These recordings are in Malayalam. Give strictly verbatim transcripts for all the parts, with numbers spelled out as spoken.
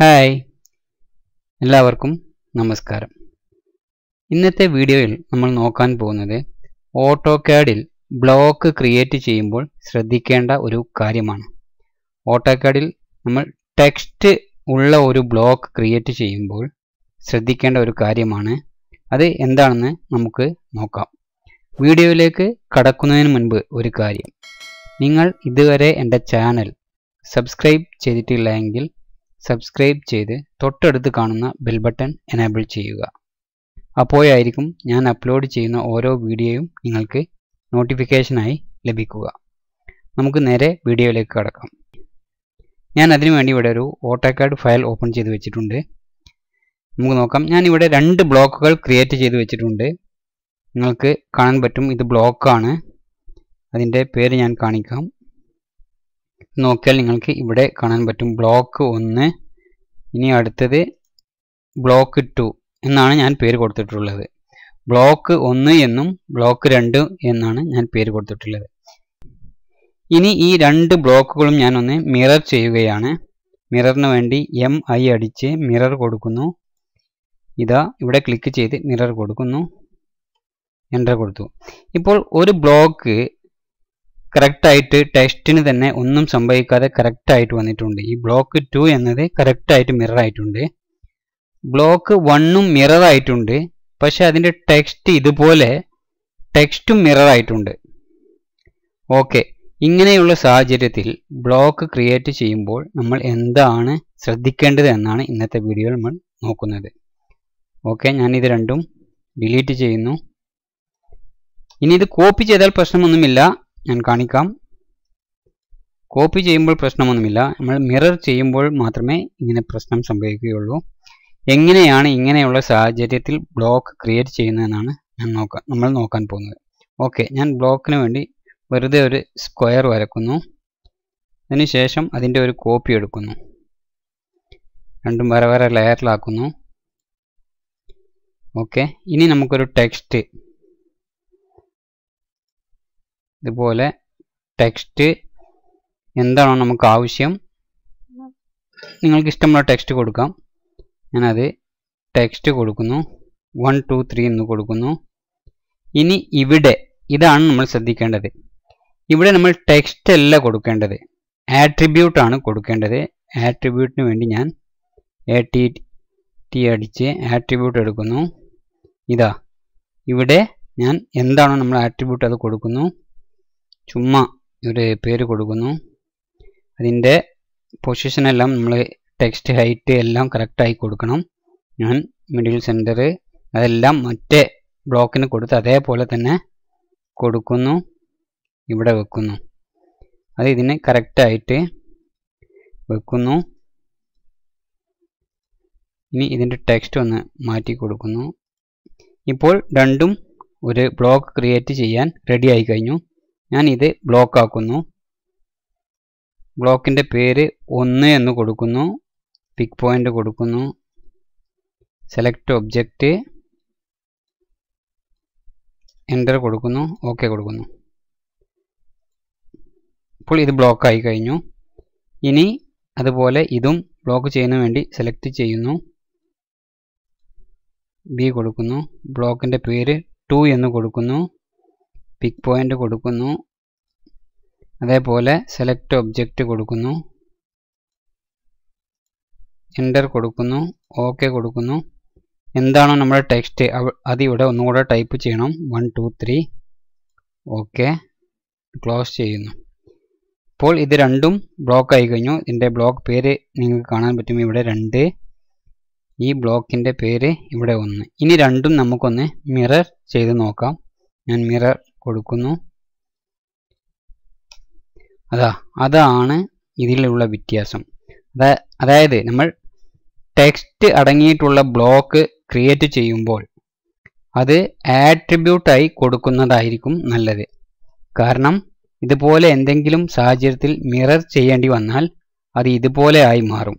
ഹായ് എല്ലാവർക്കും നമസ്കാരം. ഇന്നത്തെ വീഡിയോയിൽ നമ്മൾ നോക്കാൻ പോകുന്നത് ഓട്ടോകാഡിൽ ബ്ലോക്ക് ക്രിയേറ്റ് ചെയ്യുമ്പോൾ ശ്രദ്ധിക്കേണ്ട ഒരു കാര്യമാണ്. ഓട്ടോകാഡിൽ നമ്മൾ ടെക്സ്റ്റ് ഉള്ള ഒരു ബ്ലോക്ക് ക്രിയേറ്റ് ചെയ്യുമ്പോൾ ശ്രദ്ധിക്കേണ്ട ഒരു കാര്യമാണ്. അത് എന്താണെന്ന് നമുക്ക് നോക്കാം. വീഡിയോയിലേക്ക് കടക്കുന്നതിന് മുൻപ് ഒരു കാര്യം, നിങ്ങൾ ഇതുവരെ എൻ്റെ ചാനൽ സബ്സ്ക്രൈബ് ചെയ്തിട്ടില്ല എങ്കിൽ സബ്സ്ക്രൈബ് ചെയ്ത് തൊട്ടടുത്ത് കാണുന്ന ബെൽ ബട്ടൺ എനേബിൾ ചെയ്യുക. അപ്പോഴായിരിക്കും ഞാൻ അപ്ലോഡ് ചെയ്യുന്ന ഓരോ വീഡിയോയും നിങ്ങൾക്ക് നോട്ടിഫിക്കേഷനായി ലഭിക്കുക. നമുക്ക് നേരെ വീഡിയോയിലേക്ക് കടക്കാം. ഞാൻ അതിനുവേണ്ടി ഇവിടെ ഒരു ഓട്ടോകാഡ് ഫയൽ ഓപ്പൺ ചെയ്ത് വെച്ചിട്ടുണ്ട്. നമുക്ക് നോക്കാം. ഞാനിവിടെ രണ്ട് ബ്ലോക്കുകൾ ക്രിയേറ്റ് ചെയ്ത് വെച്ചിട്ടുണ്ട്. നിങ്ങൾക്ക് കാണാൻ പറ്റും, ഇത് ബ്ലോക്കാണ്. അതിൻ്റെ പേര് ഞാൻ കാണിക്കാം. നോക്കിയാൽ നിങ്ങൾക്ക് ഇവിടെ കാണാൻ പറ്റും ബ്ലോക്ക് ഒന്ന്, ഇനി അടുത്തത് ബ്ലോക്ക് ടു എന്നാണ് ഞാൻ പേര് കൊടുത്തിട്ടുള്ളത്. ബ്ലോക്ക് ഒന്ന് എന്നും ബ്ലോക്ക് രണ്ട് എന്നാണ് ഞാൻ പേര് കൊടുത്തിട്ടുള്ളത്. ഇനി ഈ രണ്ട് ബ്ലോക്കുകളും ഞാനൊന്ന് മിറർ ചെയ്യുകയാണ്. മിററിന് വേണ്ടി എം ഐ അടിച്ച് മിറർ കൊടുക്കുന്നു. ഇതാ ഇവിടെ ക്ലിക്ക് ചെയ്ത് മിറർ കൊടുക്കുന്നു. എൻ്റർ കൊടുത്തു. ഇപ്പോൾ ഒരു ബ്ലോക്ക് കറക്റ്റായിട്ട് ടെക്സ്റ്റിന് തന്നെ ഒന്നും സംഭവിക്കാതെ കറക്റ്റായിട്ട് വന്നിട്ടുണ്ട്. ഈ ബ്ലോക്ക് ടു എന്നത് കറക്റ്റായിട്ട് മിററായിട്ടുണ്ട്. ബ്ലോക്ക് വണ്ണും മിററായിട്ടുണ്ട്, പക്ഷെ അതിൻ്റെ ടെക്സ്റ്റ് ഇതുപോലെ ടെക്സ്റ്റും മിററായിട്ടുണ്ട്. ഓക്കെ, ഇങ്ങനെയുള്ള സാഹചര്യത്തിൽ ബ്ലോക്ക് ക്രിയേറ്റ് ചെയ്യുമ്പോൾ നമ്മൾ എന്താണ് ശ്രദ്ധിക്കേണ്ടത് എന്നാണ് ഇന്നത്തെ വീഡിയോയിൽ നമ്മൾ നോക്കുന്നത്. ഓക്കെ, ഞാനിത് രണ്ടും ഡിലീറ്റ് ചെയ്യുന്നു. ഇനി ഇത് കോപ്പി ചെയ്താൽ പ്രശ്നമൊന്നുമില്ല, ഞാൻ കാണിക്കാം. കോപ്പി ചെയ്യുമ്പോൾ പ്രശ്നമൊന്നുമില്ല, നമ്മൾ മിറർ ചെയ്യുമ്പോൾ മാത്രമേ ഇങ്ങനെ പ്രശ്നം സംഭവിക്കുകയുള്ളൂ. എങ്ങനെയാണ് ഇങ്ങനെയുള്ള സാഹചര്യത്തിൽ ബ്ലോക്ക് ക്രിയേറ്റ് ചെയ്യുന്നതെന്നാണ് ഞാൻ നോക്കാം നമ്മൾ നോക്കാൻ പോകുന്നത്. ഓക്കെ, ഞാൻ ബ്ലോക്കിന് വേണ്ടി വെറുതെ ഒരു സ്ക്വയർ വരക്കുന്നു. അതിനുശേഷം അതിൻ്റെ ഒരു കോപ്പി എടുക്കുന്നു, രണ്ടും വേറെ വേറെ ലെയറിലാക്കുന്നു. ഓക്കെ, ഇനി നമുക്കൊരു ടെക്സ്റ്റ് ഇതുപോലെ ടെക്സ്റ്റ് എന്താണോ നമുക്ക് ആവശ്യം, നിങ്ങൾക്ക് ഇഷ്ടമുള്ള ടെക്സ്റ്റ് കൊടുക്കാം. ഞാനത് ടെക്സ്റ്റ് കൊടുക്കുന്നു, വൺ ടു ത്രീ എന്ന് കൊടുക്കുന്നു. ഇനി ഇവിടെ ഇതാണ് നമ്മൾ ശ്രദ്ധിക്കേണ്ടത്. ഇവിടെ നമ്മൾ ടെക്സ്റ്റ് അല്ല കൊടുക്കേണ്ടത്, ആട്രിബ്യൂട്ടാണ് കൊടുക്കേണ്ടത്. ആട്രിബ്യൂട്ടിന് വേണ്ടി ഞാൻ എ ടി ടി അടിച്ച് ആട്രിബ്യൂട്ട് എടുക്കുന്നു. ഇതാ ഇവിടെ ഞാൻ എന്താണോ നമ്മൾ ആട്രിബ്യൂട്ട് അത് കൊടുക്കുന്നു. ചുമ്മാ ഒരു പേര് കൊടുക്കുന്നു. അതിൻ്റെ പൊസിഷനെല്ലാം നമ്മൾ ടെക്സ്റ്റ് ഹൈറ്റ് എല്ലാം കറക്റ്റായി കൊടുക്കണം. ഞാൻ മിഡിൽ സെൻറ്റർ അതെല്ലാം മറ്റേ ബ്ലോക്കിന് കൊടുത്ത് അതേപോലെ തന്നെ കൊടുക്കുന്നു, ഇവിടെ വെക്കുന്നു. അത് ഇതിന് കറക്റ്റായിട്ട് വെക്കുന്നു. ഇനി ഇതിൻ്റെ ടെക്സ്റ്റ് ഒന്ന് മാറ്റി കൊടുക്കുന്നു. ഇപ്പോൾ രണ്ടും ഒരു ബ്ലോക്ക് ക്രിയേറ്റ് ചെയ്യാൻ റെഡി ആയി കഴിഞ്ഞു. ഞാനിത് ബ്ലോക്കാക്കുന്നു. ബ്ലോക്കിൻ്റെ പേര് ഒന്ന് എന്ന് കൊടുക്കുന്നു, പിക് പോയിൻ്റ് കൊടുക്കുന്നു, സെലക്ട് ഒബ്ജക്റ്റ്, എൻ്റർ കൊടുക്കുന്നു, ഓക്കെ കൊടുക്കുന്നു. ഇപ്പോൾ ഇത് ബ്ലോക്കായി കഴിഞ്ഞു. ഇനി അതുപോലെ ഇതും ബ്ലോക്ക് ചെയ്യുന്നതിന് വേണ്ടി സെലക്ട് ചെയ്യുന്നു, ബി കൊടുക്കുന്നു, ബ്ലോക്കിൻ്റെ പേര് ടു എന്ന് കൊടുക്കുന്നു, പിക് പോയിൻ്റ് കൊടുക്കുന്നു, അതേപോലെ സെലക്ട് ഒബ്ജക്റ്റ് കൊടുക്കുന്നു, എൻ്റർ കൊടുക്കുന്നു, ഓക്കെ കൊടുക്കുന്നു. എന്താണോ നമ്മുടെ ടെക്സ്റ്റ് അതിവിടെ ഒന്നുകൂടെ ടൈപ്പ് ചെയ്യണം, one two three, okay, close ചെയ്യുന്നു. ഇപ്പോൾ ഇത് രണ്ടും ബ്ലോക്ക് ആയി കഴിഞ്ഞു. ഇതിൻ്റെ ബ്ലോക്ക് പേര് നിങ്ങൾക്ക് കാണാൻ പറ്റും, ഇവിടെ രണ്ട്, ഈ ബ്ലോക്കിൻ്റെ പേര് ഇവിടെ ഒന്ന്. ഇനി രണ്ടും നമുക്കൊന്ന് മിറർ ചെയ്ത് നോക്കാം. ഞാൻ മിറർ കൊടുക്കുന്നു. അതാ അതാണ് ഇതിലുള്ള വ്യത്യാസം. അതാ അതായത് നമ്മൾ ടെക്സ്റ്റ് അടങ്ങിയിട്ടുള്ള ബ്ലോക്ക് ക്രിയേറ്റ് ചെയ്യുമ്പോൾ അത് ആട്രിബ്യൂട്ടായി കൊടുക്കുന്നതായിരിക്കും നല്ലത്. കാരണം ഇതുപോലെ എന്തെങ്കിലും സാഹചര്യത്തിൽ മിറർ ചെയ്യേണ്ടി വന്നാൽ അത് ഇതുപോലെ ആയി മാറും.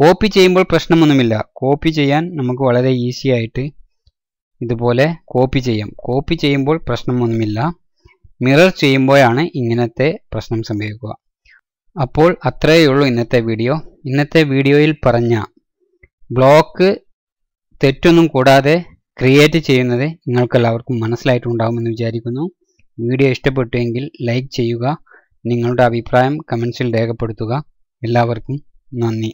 കോപ്പി ചെയ്യുമ്പോൾ പ്രശ്നമൊന്നുമില്ല, കോപ്പി ചെയ്യാൻ നമുക്ക് വളരെ ഈസി ആയിട്ട് ഇതുപോലെ കോപ്പി ചെയ്യാം. കോപ്പി ചെയ്യുമ്പോൾ പ്രശ്നമൊന്നുമില്ല, മിറർ ചെയ്യുമ്പോഴാണ് ഇങ്ങനത്തെ പ്രശ്നം സംഭവിക്കുക. അപ്പോൾ അത്രയേയുള്ളൂ ഇന്നത്തെ വീഡിയോ. ഇന്നത്തെ വീഡിയോയിൽ പറഞ്ഞ ബ്ലോക്ക് തെറ്റൊന്നും കൂടാതെ ക്രിയേറ്റ് ചെയ്യുന്നത് നിങ്ങൾക്കെല്ലാവർക്കും മനസ്സിലായിട്ടുണ്ടാകുമെന്ന് വിചാരിക്കുന്നു. വീഡിയോ ഇഷ്ടപ്പെട്ടുവെങ്കിൽ ലൈക്ക് ചെയ്യുക, നിങ്ങളുടെ അഭിപ്രായം കമൻസിൽ രേഖപ്പെടുത്തുക. എല്ലാവർക്കും നന്ദി.